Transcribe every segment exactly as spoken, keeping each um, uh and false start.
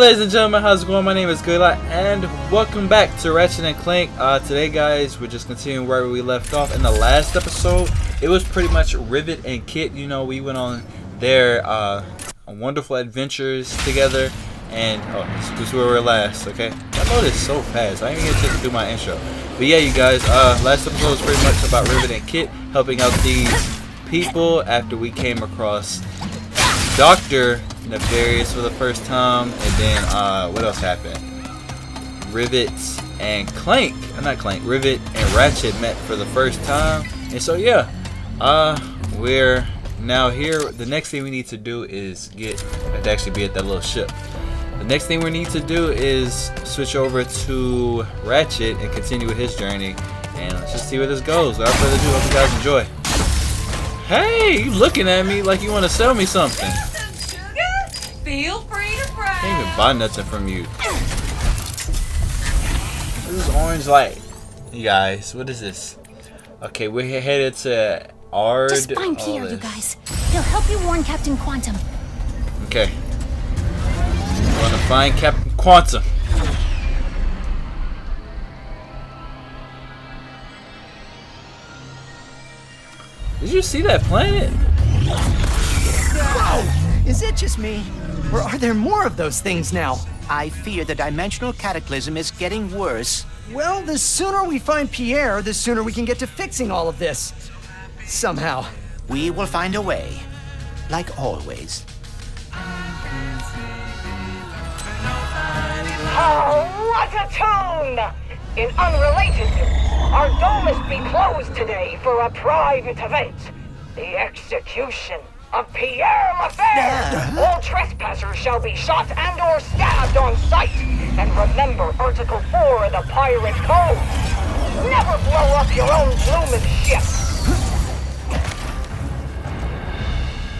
ladies and gentlemen, how's it going? My name is GOATEli and welcome back to Ratchet and Clank. Uh, today guys, we're just continuing where we left off. In the last episode, it was pretty much Rivet and Kit. You know, we went on their uh, wonderful adventures together. And, oh, this is where we're last, okay? I know this so fast, I didn't even get to do my intro. But yeah, you guys, uh, last episode was pretty much about Rivet and Kit helping out these people after we came across Doctor Nefarious for the first time, and then uh, what else happened? Rivet and Clank, not Clank, Rivet and Ratchet met for the first time, and so yeah, uh, we're now here. The next thing we need to do is get, I have to actually be at that little ship. The next thing we need to do is switch over to Ratchet and continue with his journey, and let's just see where this goes. Without further ado, hope you guys enjoy. Hey, you looking at me like you want to sell me something. Feel free to browse. I can't even buy nothing from you. This is orange light. You guys, what is this? Okay, we're headed to Ard. Just find Pierre, you guys. He'll help you warn Captain Quantum. Okay. We're gonna find Captain Quantum. Did you see that planet? Whoa! Is it just me? Or are there more of those things now? I fear the dimensional cataclysm is getting worse. Well, the sooner we find Pierre, the sooner we can get to fixing all of this. Somehow. We will find a way. Like always. Oh, what a tune! In unrelated news, our door must be closed today for a private event. The execution of Pierre Laverne. Uh, All trespassers shall be shot and or stabbed on sight. And remember Article four of the Pirate Code. Never blow up your own blooming ship.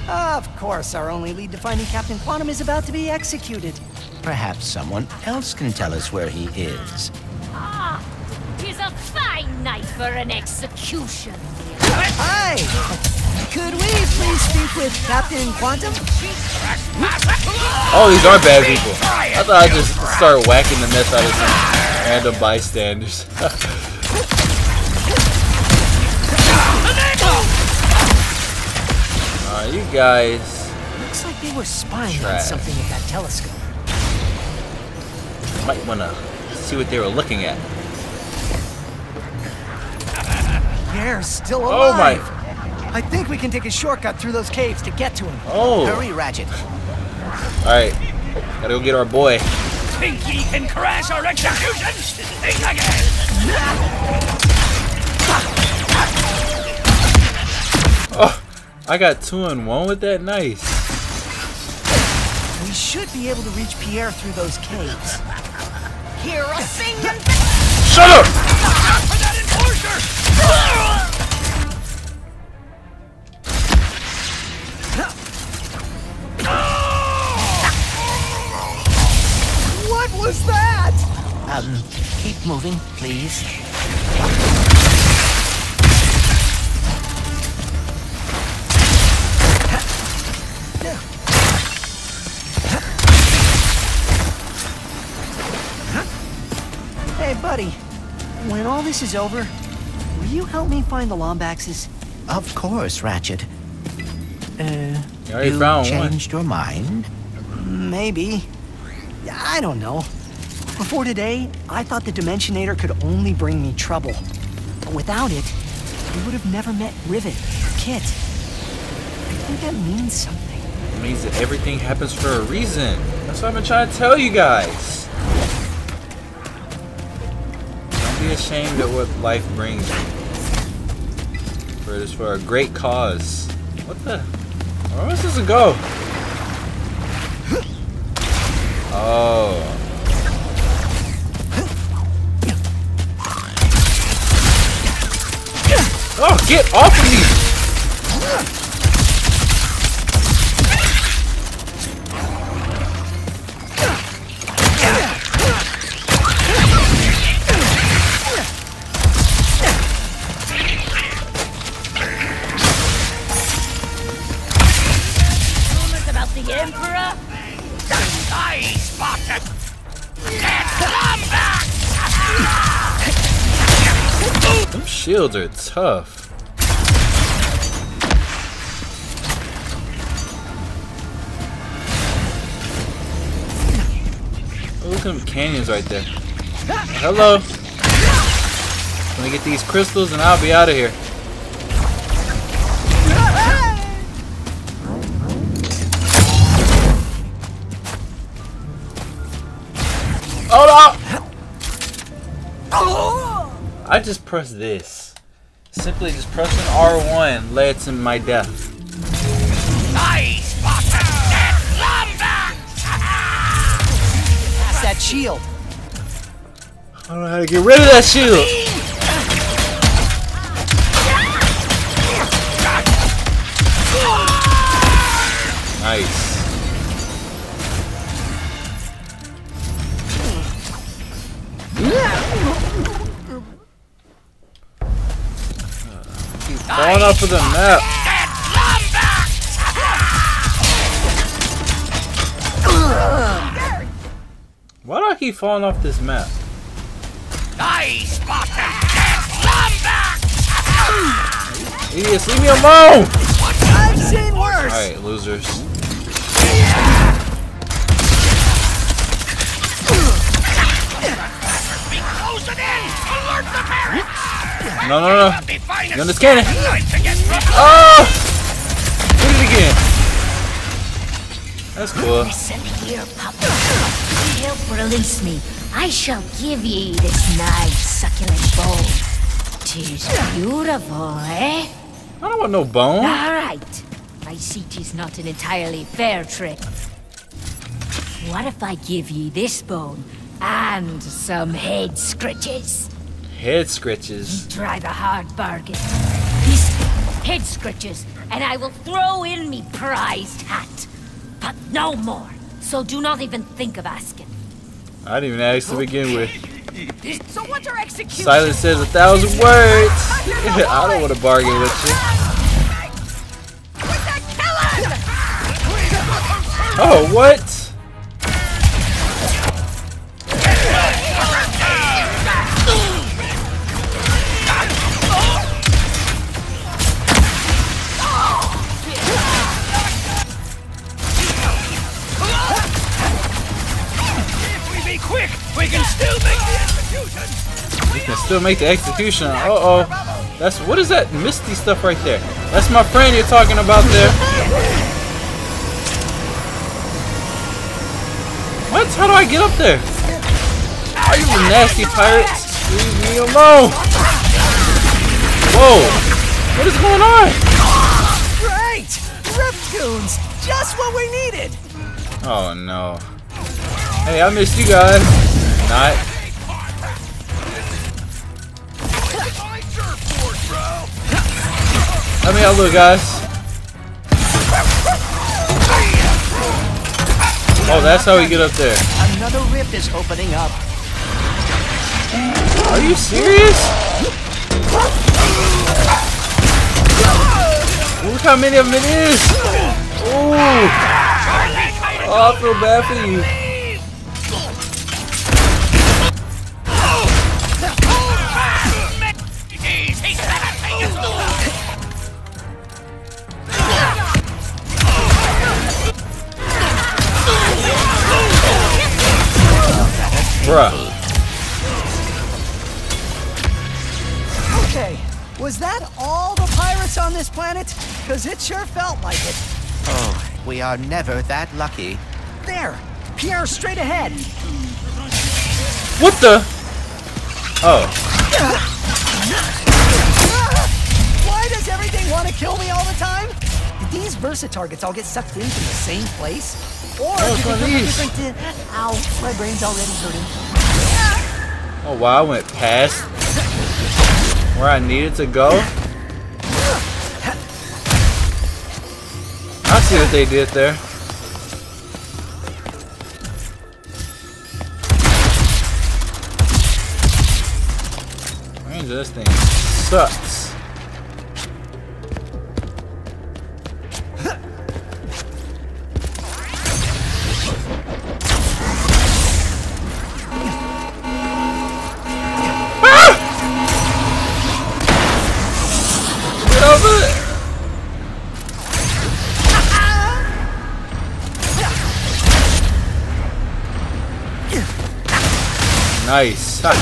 Of course, our only lead to finding Captain Quantum is about to be executed. Perhaps someone else can tell us where he is. Ah, tis a fine night for an execution. Hi! Could we please speak with Captain Quantum? Oh, these are bad people. I thought I'd just start whacking the mess out of some random bystanders. uh, you guys. Looks like they were spying on something with that telescope. Might wanna see what they were looking at. They're still alive. Oh my. I think we can take a shortcut through those caves to get to him. Oh. Hurry, Ratchet. Alright. Gotta go get our boy. Think ye can crash our execution? Think again. Oh, I got two and one with that. Nice. We should be able to reach Pierre through those caves. Hear us sing and shut up! Stop for that enforcer! What was that? Um, keep moving, please. Hey, buddy. When all this is over, will you help me find the Lombaxes? Of course, Ratchet. Uh, you changed your mind? Maybe. I don't know. Before today, I thought the Dimensionator could only bring me trouble. But without it, we would have never met Rivet or Kit. I think that means something. It means that everything happens for a reason. That's what I've been trying to tell you guys. Don't be ashamed at what life brings you. For it is for a great cause. What the? Where was this to go? Oh. Oh, get off of me! Rumors about the Emperor? I spot a shields are tough. Look at them canyons right there. Hello. Let me get these crystals and I'll be out of here. Oh no! I just pressed this. Simply just pressing R one led to my death. Nice! That's that shield. I don't know how to get rid of that shield. Nice. He's falling off of the map. Why do I keep falling off this map? Nice. Idiots, leave me alone! I've seen worse! Alright, losers. No, no, no. You're on this cannon. Oh! Did it again. That's cool. Listen here, Papa. To help release me, I shall give ye this nice succulent bone. 'Tis beautiful, eh? I don't want no bone. All right. I see 'tis not an entirely fair trick. What if I give ye this bone and some head scritches? Head scritches. You try the hard bargain. These head scritches, and I will throw in me prized hat, but no more. So do not even think of asking. I didn't even ask to begin with. So what's our execution? Silence says a thousand words. I don't want to bargain with you. Oh, what? Still make the execution. Uh oh, that's what is that misty stuff right there? That's my friend you're talking about there. What? How do I get up there? Are you nasty pirates? Leave me alone! Whoa! What is going on? Great! Reptoons, just what we needed. Oh no! Hey, I missed you guys. Not. Let me out, little guys. Oh, that's how we get up there. Another rift is opening up. Are you serious? Look how many of them it is. Ooh. Oh, I feel bad for you. Okay, was that all the pirates on this planet? Because it sure felt like it. Oh, we are never that lucky. There, Pierre, straight ahead. What the? Oh. Why does everything want to kill me all the time? Did these Versa-targets all get sucked into the same place? Or oh, ow, my brain's already hurting. Oh wow, I went past where I needed to go. I see what they did there. Ranger, this thing sucks. Nice. Well,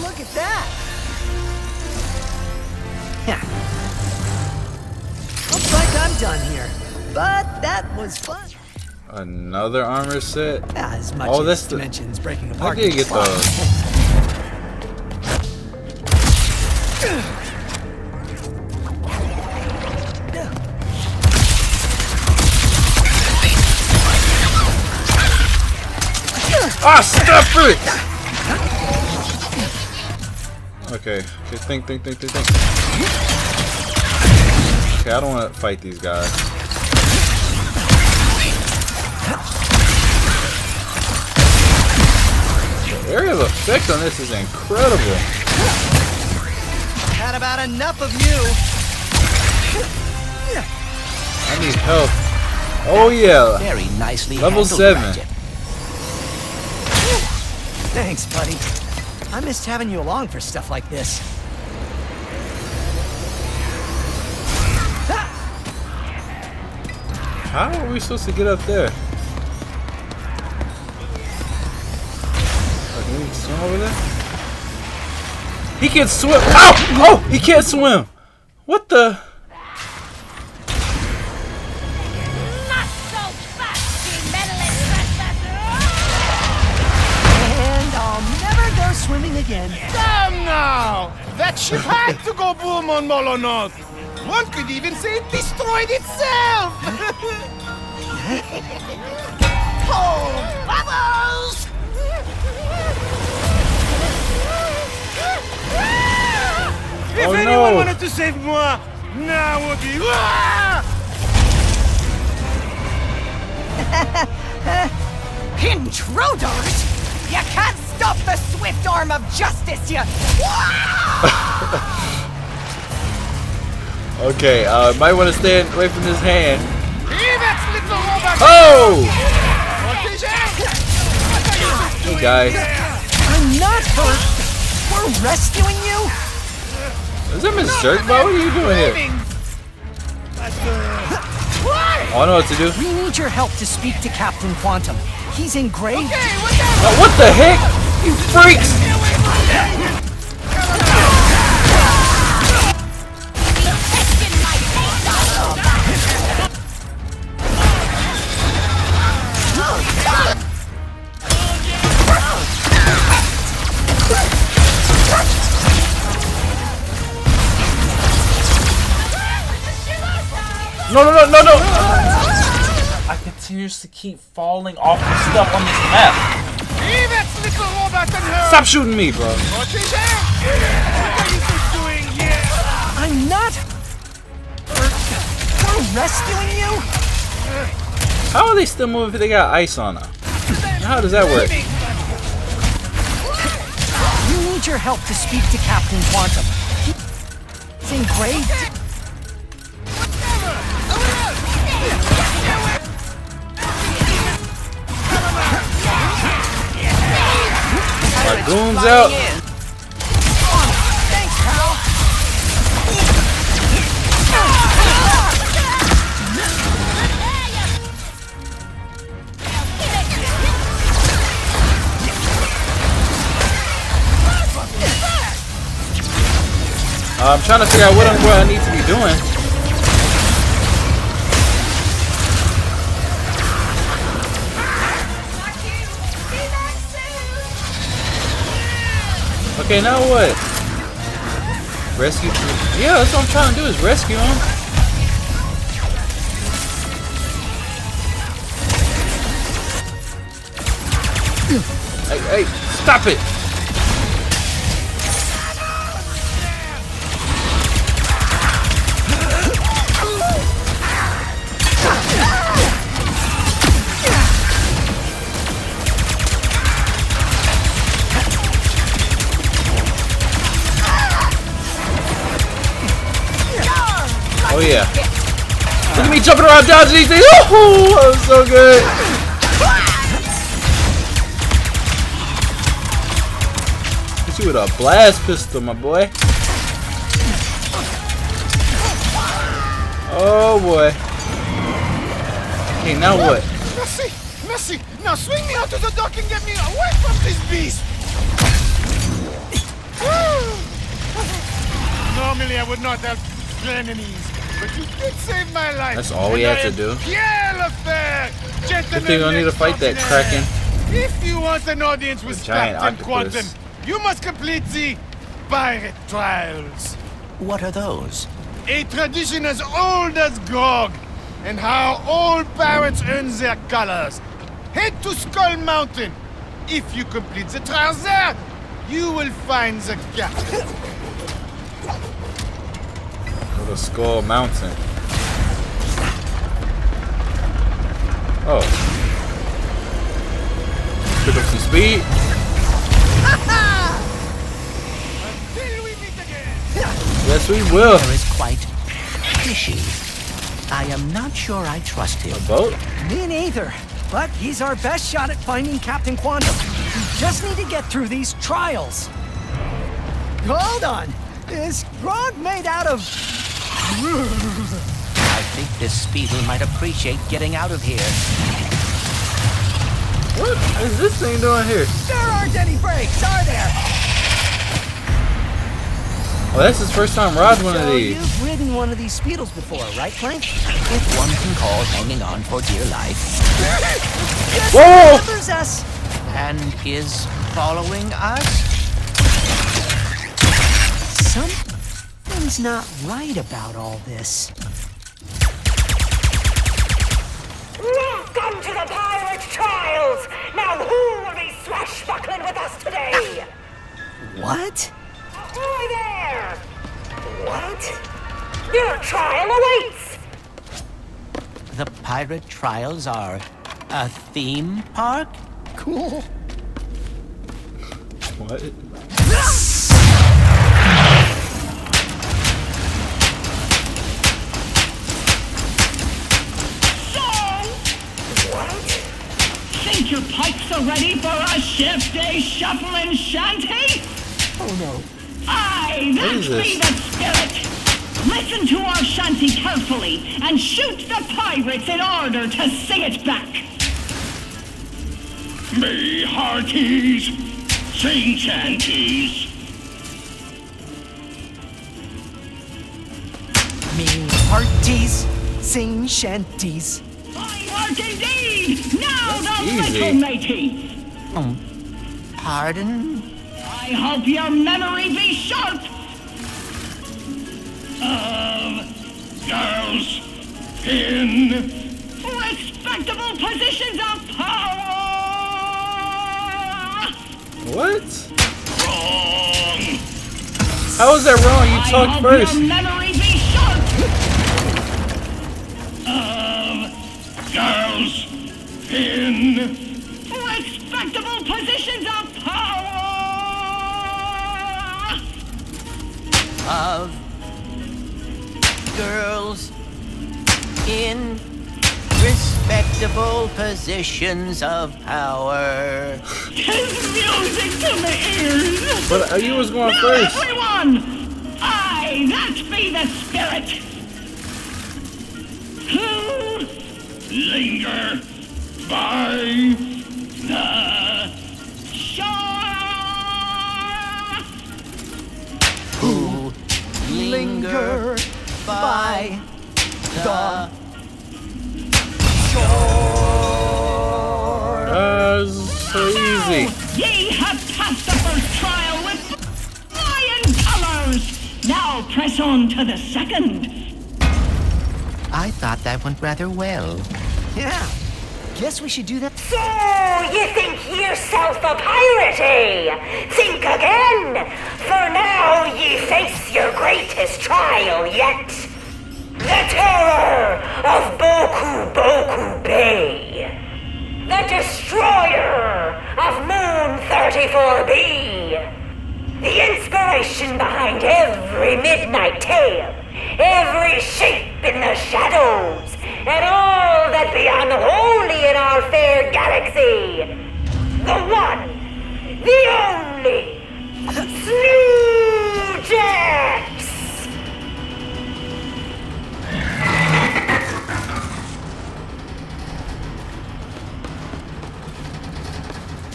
look at that. Looks like I'm done here, but that was fun. Another armor set. As much oh, as dimensions the... breaking apart. How do you get those? Ah, stop it! Okay, okay, think, think, think, think, think. Okay, I don't want to fight these guys. The area of effect on this is incredible. Had about enough of you. I need help. Oh yeah. Very nicely level seven. Ratchet. Thanks, buddy. I missed having you along for stuff like this. How are we supposed to get up there? Can we swim over there? He can swim! Ow! Oh! He can't swim! What the? Swimming again. Damn now! That ship had to go boom on Molonot! One could even say it destroyed itself! Oh, bubbles! Oh, if anyone no. wanted to save moi, now would be... Intruders! You can't stop the swift arm of justice, you! Okay, uh, might want to stay away from this hand. Oh! Hey guys. I'm not hurt. We're rescuing you. Is that Miss Jerk? What are you doing here? Oh, I know what to do. We need your help to speak to Captain Quantum. He's in grave. Okay, uh, what the heck? You freaks! No, no, no, no, no! I continuously keep falling off the stuff on this map. Stop shooting me, bro. What is that? What are you doing here? I'm not. We're rescuing you. How are they still moving if they got ice on them? How does that work? You need your help to speak to Captain Quantum. He's in grade. My goons out. Thanks, pal. I'm trying to figure out what, I'm, what I need to be doing. Okay, now what? Rescue? Yeah, that's what I'm trying to do is rescue him. Hey, hey, stop it! Oh yeah. Look at me jumping around dodging these things. Oh, that was so good. Hit you with a blast pistol, my boy. Oh boy. Okay, now what? mercy! Now swing me onto the dock and get me away from this beast! Normally I would not have enemies, but you did save my life. That's all we have to do. Pierre Laverne, gentlemen, we don't need to fight that Kraken. If you want an audience with Captain Quantum, you must complete the Pirate Trials. What are those? A tradition as old as Grog, and how all pirates earn their colors. Head to Skull Mountain. If you complete the trials there, you will find the captain. Go to Skull Mountain. Oh. Pick up some speed. Until we meet again. Yes, we will. There is quite fishy. I am not sure I trust him. A boat? Me neither. But he's our best shot at finding Captain Quantum. We just need to get through these trials. Hold on. Is Grog made out of... I think this Speedle might appreciate getting out of here. What is this thing doing here? There aren't any brakes, are there? Well, that's his first time riding one so of these. You've ridden one of these Speedles before, right, Clank? If one can call hanging on for dear life. Yes, whoa! It covers us. And is following us? Something's not right about all this. Welcome to the Pirate Trials! Now who will be swashbuckling with us today? What? Ahoy there! What? Your trial awaits! The Pirate Trials are a theme park? Cool. What? Think your pikes are ready for a shift day shuffling shanty? Oh no. Aye, that be the spirit! Listen to our shanty carefully and shoot the pirates in order to sing it back. May hearties sing chanties. Me hearties sing shanties. Fine work indeed! Now that's the easy. Little matey! Um, pardon? I hope your memory be sharp! Of girls in respectable positions of power! What? Wrong. How is that wrong? You talked first. Your memory be sharp. Of girls in respectable positions of power. Of girls in respectable positions of power. His music to the ears. But uh, you was going now first. Everyone, aye, that be the spirit. Who linger by the shore? Who linger by the Uh, so easy. Ye have passed the first trial with flying colors. Now press on to the second. I thought that went rather well. Yeah. Guess we should do that. So you think yourself a pirate, eh? Think again. For now ye face your greatest trial yet. The terror of Boku Boku Bay. The destroyer of Moon thirty-four B. The inspiration behind every midnight tale, every shape in the shadows, and all that be unholy in our fair galaxy. The one, the only, Snoochez!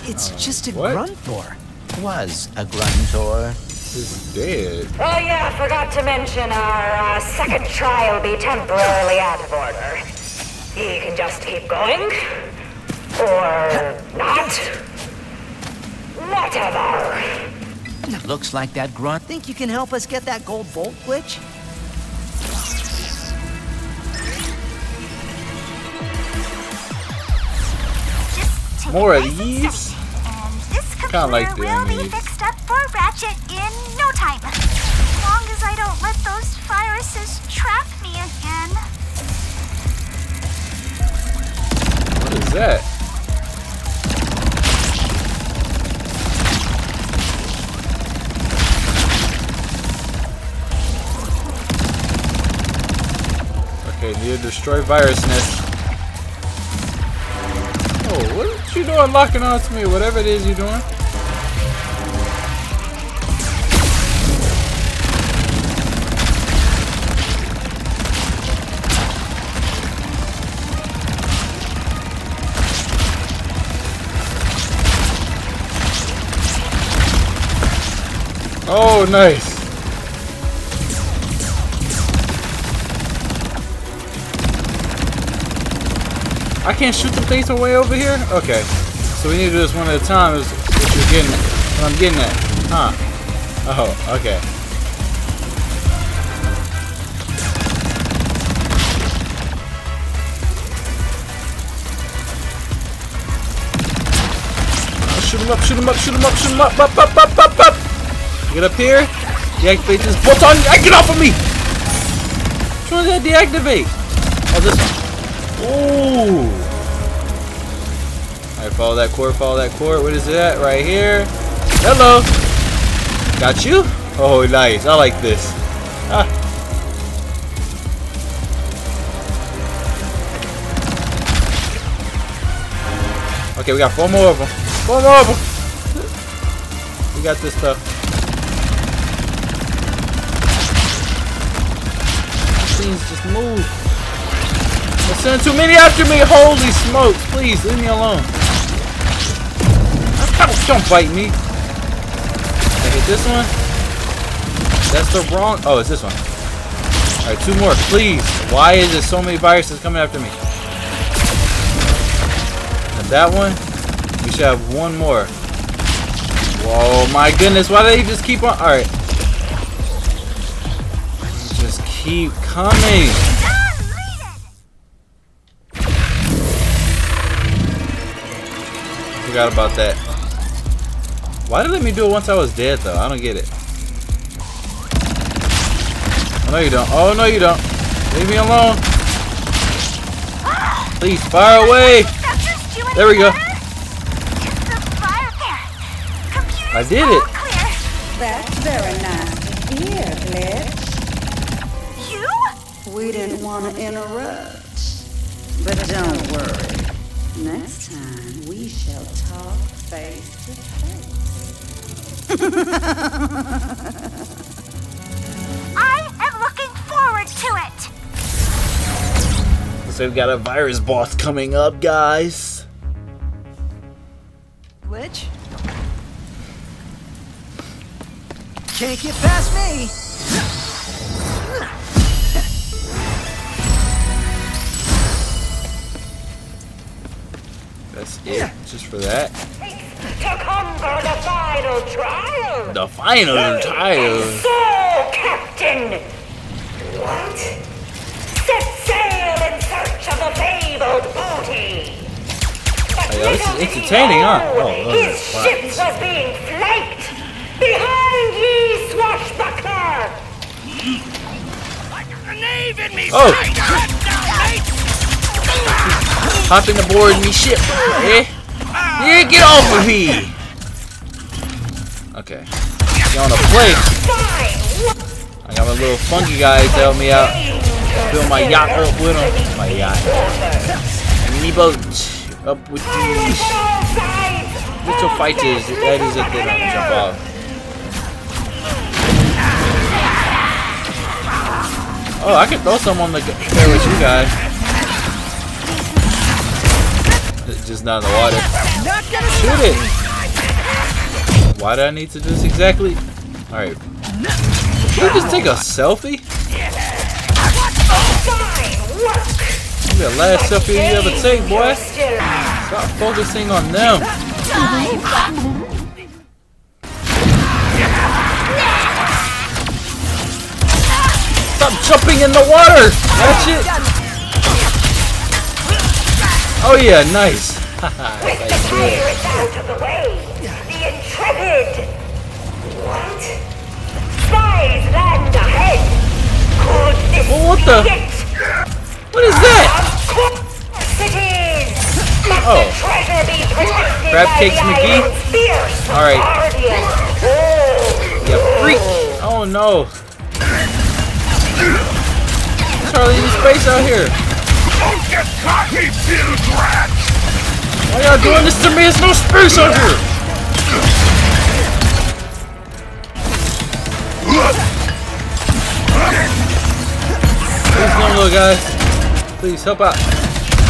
It's just a what? Gruntor. Was a Gruntor. Is dead. Oh yeah, I forgot to mention our uh, second trial will be temporarily out of order. You can just keep going. Or not. Whatever. Looks like that grunt. Think you can help us get that gold bolt glitch? More of these. Kinda like the will be fixed up for Ratchet in no time. As long as I don't let those viruses trap me again. What is that? Okay, need to destroy virus nest. Oh, what? You doing locking on to me, whatever it is you're doing. Oh, nice. I can't shoot the things away over here? Okay. So we need to do this one at a time is what you're getting at. What I'm getting at. Huh. Oh, okay. Oh, shoot him up, shoot him up, shoot him up, shoot him up, up, up, up, up, up. Get up here. Deactivate this bolt on. Hey, get off of me! Which one did I deactivate? Oh, this one. Ooh! Alright, follow that cord, follow that cord. What is that? Right here. Hello! Got you? Oh, nice. I like this. Ah. Okay, we got four more of them. Four more of them! We got this stuff. Please just move. They're sending too many after me! Holy smokes! Please, leave me alone. Don't bite me. I hit this one. That's the wrong... Oh, it's this one. Alright, two more. Please. Why is there so many viruses coming after me? And that one. We should have one more. Whoa, my goodness. Why did he just keep on... Alright. Just keep coming. Forgot about that. Why did they let me do it once I was dead though? I don't get it. Oh no you don't. Oh no you don't. Leave me alone. Please fire away. There we go. I did it. That's very nice. You? We didn't want to interrupt. But don't worry. Next time, we shall talk face to face. I am looking forward to it! So we've got a virus boss coming up, guys. Which? Can't get past me! That's it, just for that. To conquer the final trial! The final Say trial! So, Captain! What? Set sail in search of the fabled booty! But oh, yeah, it's entertaining, huh? Oh, his ship was being flanked! Behind ye, swashbuckler! Like a grenade in me! Oh! Right. Hopping aboard me ship. Eh? Yeah, get off of me! Okay. Get on a plate. I got my little funky guys to help me out. Fill my yacht up with them. My yacht. Mini boat. Up with these little fighters. That is it. They don't jump off. Oh, I can throw some on the... There with you guys. it's just not in the water. Shoot it! Why do I need to do this exactly? Alright. Should I just take a selfie? Be the last selfie you ever take, boy. Stop focusing on them. Stop jumping in the water! Ratchet! Oh yeah, nice. With the pirates out of the way, the intrepid. What? Spies land ahead. Could this well, what the? What is that? Oh. Crab Cakes McGee? Alright. You freak! Oh no. Charlie in space out here. Don't get cocky, field rats! Why y'all doing this to me? There's no space out here! Please no, little guy. Please help out.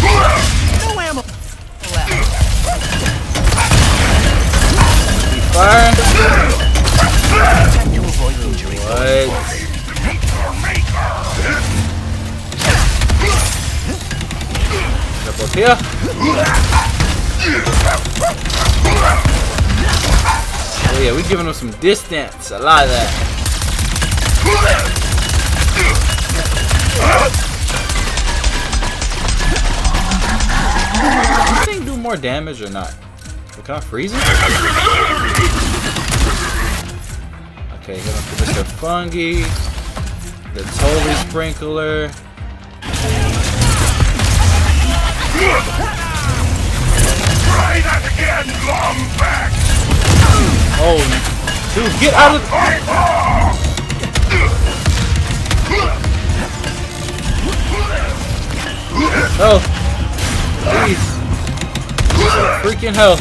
No ammo. Keep firing. What? Up here. Oh yeah, we're giving them some distance. I like that. Does this thing do more damage or not? Can I freeze it? Okay, hit him for Mister Fungi. The Totally Sprinkler. Try that again, Lombax! Oh, dude, get out of the... Oh, please. Freaking hell.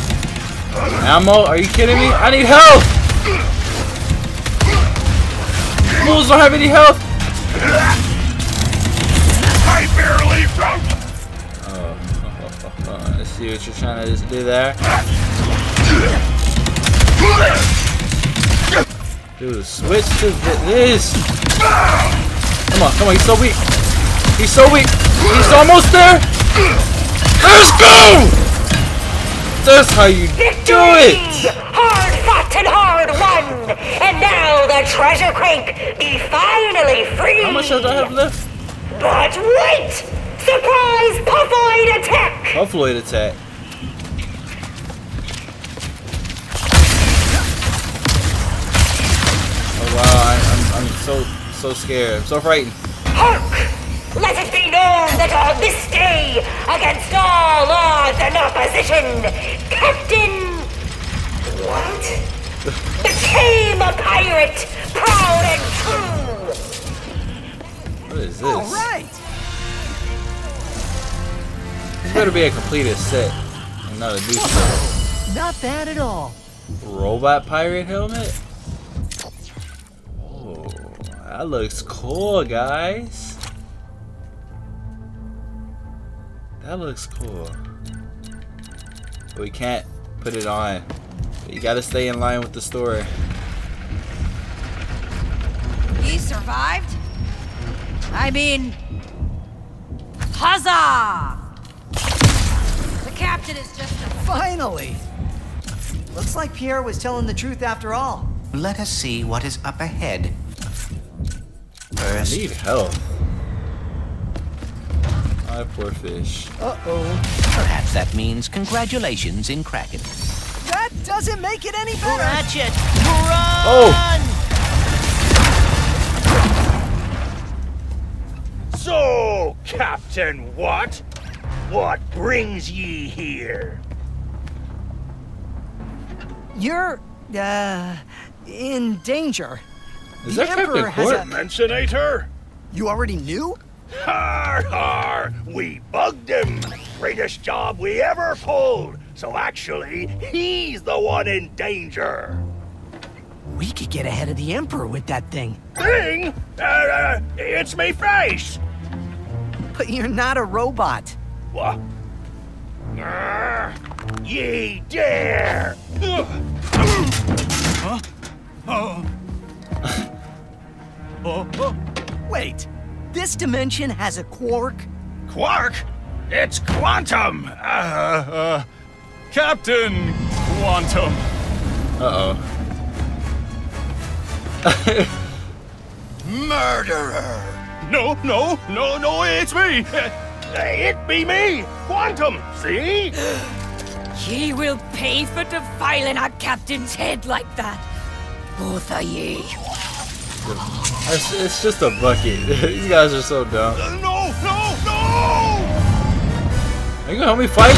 Ammo, are you kidding me? I need help! Fools don't have any health! I barely broke. Let's see what you're trying to just do there. Dude, switch to this. Come on, come on, he's so weak. He's so weak. He's almost there. Let's go! That's how you do it! Hard fought and hard won! And now the treasure crank be finally free! How much do I have left? But wait! Surprise! Puffloid attack! Puffloid attack. Oh wow, I, I'm, I'm so, so scared. I'm so frightened. Hark! Let it be known that on this day, against all odds and opposition, Captain... What? became a pirate, proud and true! What is this? All right. This better be a completed set and not a new set. Not bad at all. Robot pirate helmet? Oh, that looks cool, guys. That looks cool. We can't put it on. You gotta stay in line with the story. He survived? I mean, huzzah! Captain is just a... Finally! Looks like Pierre was telling the truth after all. Let us see what is up ahead. First. I need help. My poor fish. Uh-oh. Perhaps that means congratulations in Kraken. That doesn't make it any better! Ratchet! Run! Oh! So, Captain what? What brings ye here? You're, uh, in danger. Is that Captain Quark? Dimensionator? You already knew? Har har! We bugged him! Greatest job we ever pulled! So actually, he's the one in danger! We could get ahead of the Emperor with that thing. Thing? Uh, uh, it's me face! But you're not a robot. What? Uh, ye dare! Huh? Oh. Oh, oh. Wait, this dimension has a quark? Quark? It's Quantum! Uh, uh, Captain Quantum. Uh-oh. Murderer! No, no, no, no, it's me! It be me! Quantum, see? Ye will pay for defiling our captain's head like that, both of ye. It's, it's just a bucket. These guys are so dumb. Uh, no, no, no! Are you gonna help me fight?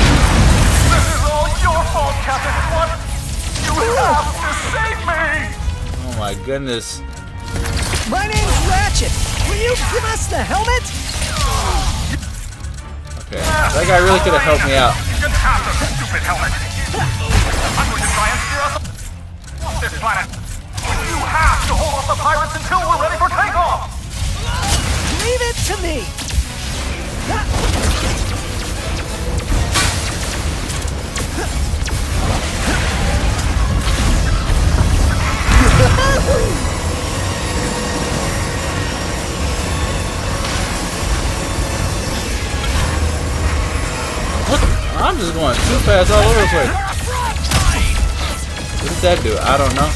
This is all your fault, Captain Quantum! You have to save me! Oh my goodness. My name's Ratchet! Will you give us the helmet? Okay, that guy really could have helped me out. You shouldn't have the stupid helmet. I'm going to try and steer us off this planet. You have to hold off the pirates until we're ready for takeoff! Leave it to me! I'm just going too fast all over the place. What did that do? I don't know.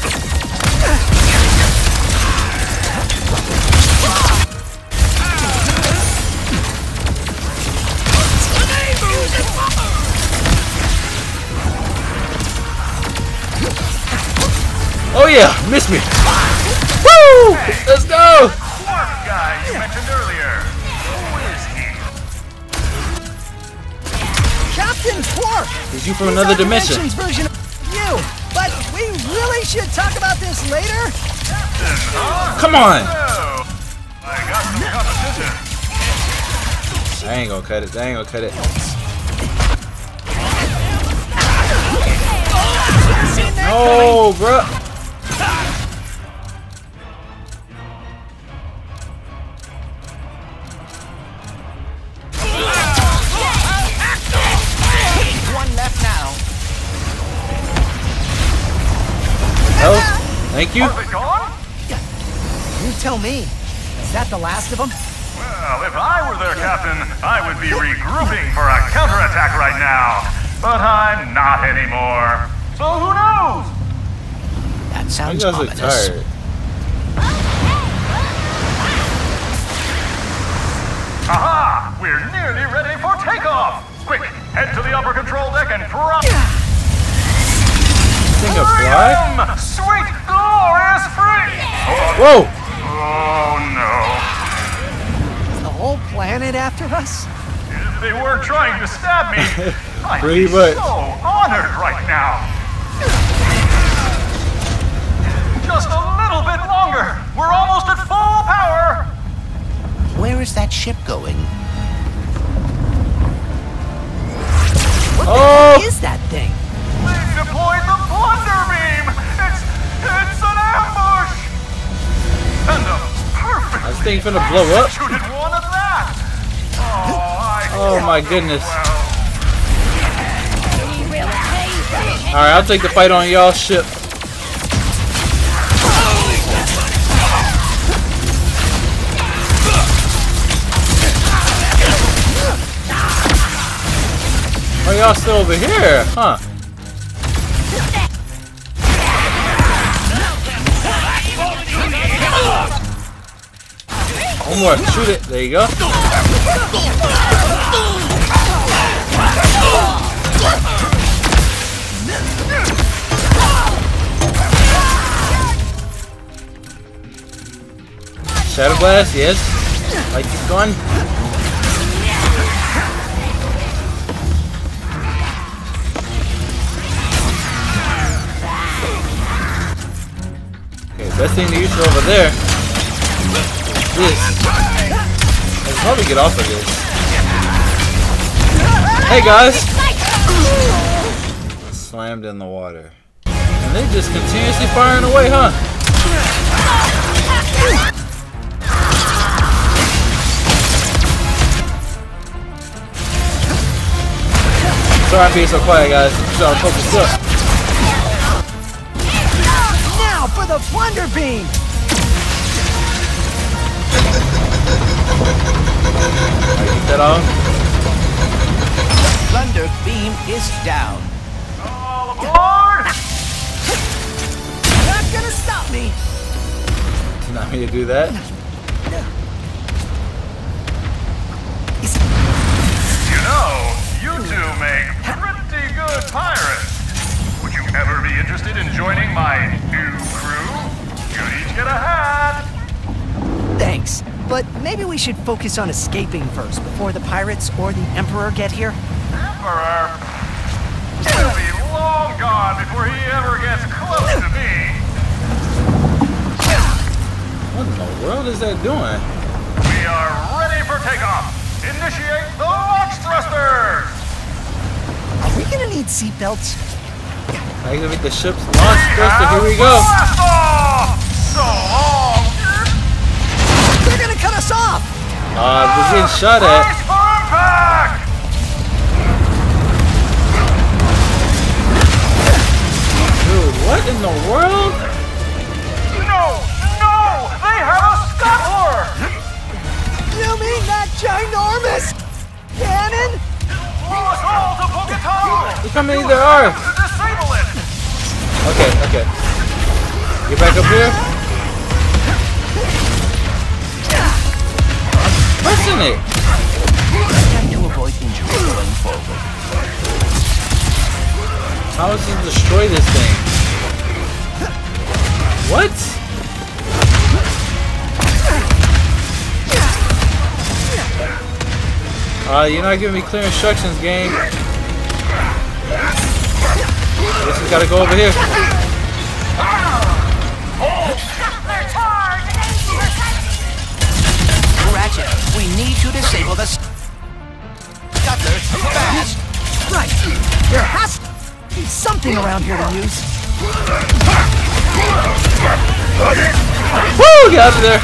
Oh yeah, missed me. Woo! Let's go! Smart guy you mentioned earlier. Captain Quark! Is you from He's another dimension? Version of you, but we really should talk about this later. Captain, huh? Come on! No. I got some competition. I ain't gonna cut it. They ain't gonna cut it. Oh, bruh! Thank you. You tell me. Is that the last of them? Well, if I were their captain, I would be regrouping for a counterattack right now. But I'm not anymore. So who knows? That sounds ominous. Tired. Aha! We're nearly ready for takeoff. Quick, head to the upper control deck and drop. Thing of fly? Sweet glorious free! Whoa! Oh no. Is the whole planet after us? If they weren't trying to stab me, I'd be much. so honored right now. Just a little bit longer. We're almost at full power. Where is that ship going? What oh. the heck is that thing? Deployed the plunder beam! It's it's an ambush! And a perfect This thing's gonna blow up. One of that. Oh, oh my goodness. Well. Alright, I'll take the fight on y'all's ship. Why y'all still over here? Huh? One more, shoot it. There you go. Shadow blast, yes. Like it's gone. Okay, best thing to use over there. This. I can probably get off of this. Hey guys! Slammed in the water. And they just continuously firing away, huh? Sorry I'm being so quiet, guys. I'm trying to focus up. Now for the Plunder Beam! I get that on. The Plunder Beam is down. All aboard! You're not gonna stop me! It's not me to do that. You know, you two make pretty good pirates. Would you ever be interested in joining my new crew? You'd each get a hat. Thanks, but maybe we should focus on escaping first before the pirates or the Emperor get here. Emperor? He'll be long gone before he ever gets close to me. What in the world is that doing? We are ready for takeoff. Initiate the launch thrusters. Are we gonna need seatbelts? I can make the ship's launch thruster. Here we go. So long. They're gonna cut us off. Uh, we're getting shot at. Dude, what in the world? No, no, they have a scuttler. You mean that ginormous cannon? Blow us all to Pukatau! Look how many there are! Disable it! Okay, okay. Get back up here. Listen it! Attempt to avoid injury going forward. How is he destroy this thing? What? Uh, you're not giving me clear instructions, game. I guess we gotta go over here. Ratchet, we need to disable the scuttler fast. Right, there has to be something around here to use. Woo! Get out of there!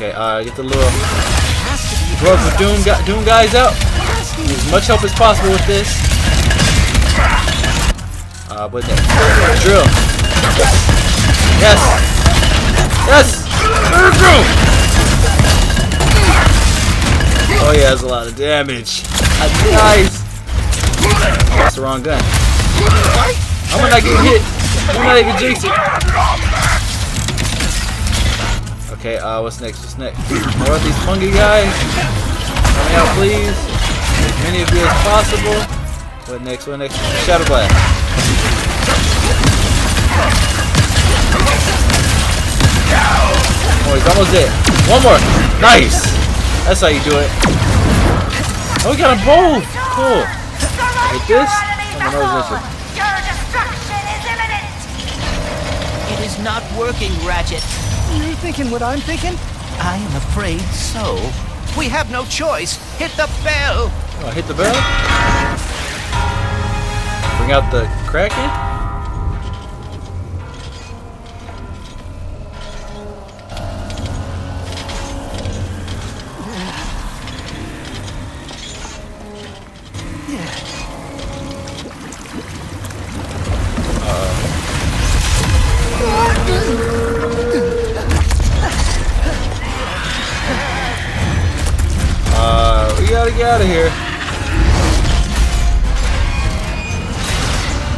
Okay, uh, get the little rope of Doom, gu Doom guys out. As much help as possible with this. Uh, but then, drill. Yes! Yes! Oh yeah, that's a lot of damage. That's nice! That's the wrong gun. I'm gonna not get hit. I'm not even jinxing. Okay, uh, what's next? What's next? More of these fungi guys. Let me out, please. As many of you as possible. What next? What next? Shadow Blast. Oh, he's almost dead. One more. Nice. That's how you do it. Oh, we got them both. Cool. Get this. I'm gonna lose this one. It is not working, Ratchet. You're thinking what I'm thinking? I am afraid so. We have no choice. Hit the bell. Oh, hit the bell? Bring out the Kraken? Out of here.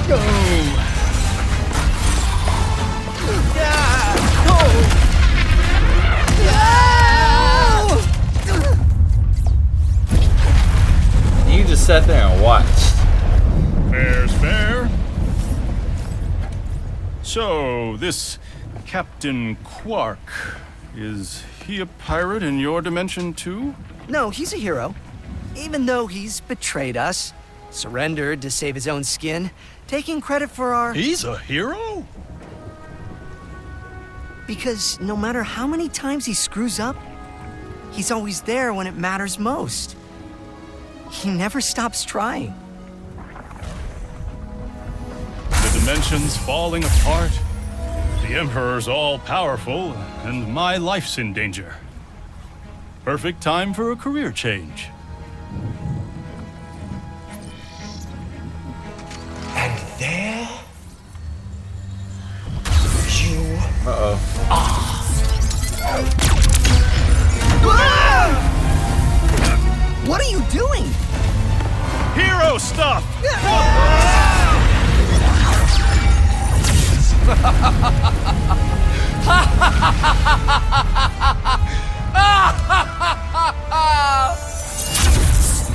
Go. No. You just sat there and watched. Fair's fair. So, this Captain Quark, is he a pirate in your dimension too? No, he's a hero. Even though he's betrayed us, surrendered to save his own skin, taking credit for our... He's a hero? Because no matter how many times he screws up, he's always there when it matters most. He never stops trying. The dimension's falling apart. The The Emperor's all-powerful, and my life's in danger. Perfect time for a career change. And there... you... Uh-oh. Ah! What are you doing? Hero stuff!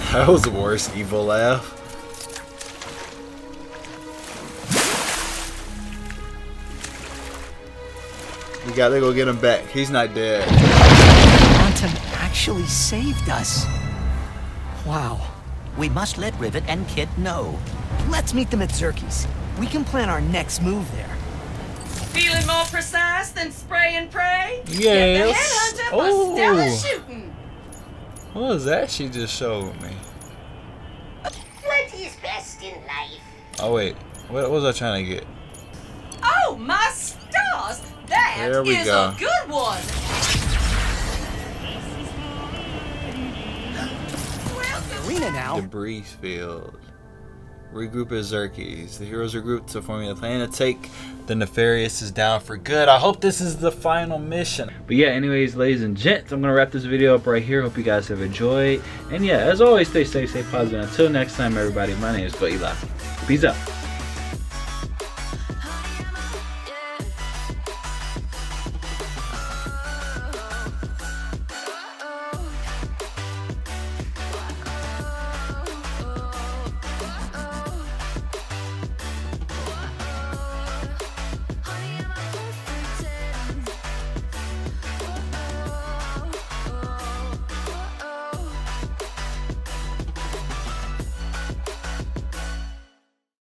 That was the worst evil laugh. We gotta go get him back. He's not dead. Quantum actually saved us. Wow. We must let Rivet and Kit know. Let's meet them at Zurkie's. We can plan our next move there. Feeling more precise than spray and pray? Yes. Get the headhunter for oh. stellar shooting. What was that she just showed me? What is best in life? Oh wait, what was I trying to get? Oh my stars! That there we is go. a good one. Arena now. Debris field. Regroup as Zurkie's. The heroes regroup to form a plan to take the Nefarious is down for good. I hope this is the final mission. But yeah, anyways, ladies and gents, I'm gonna wrap this video up right here. Hope you guys have enjoyed. And yeah, as always, stay safe, stay positive. Until next time, everybody, my name is GOATEli. Peace out.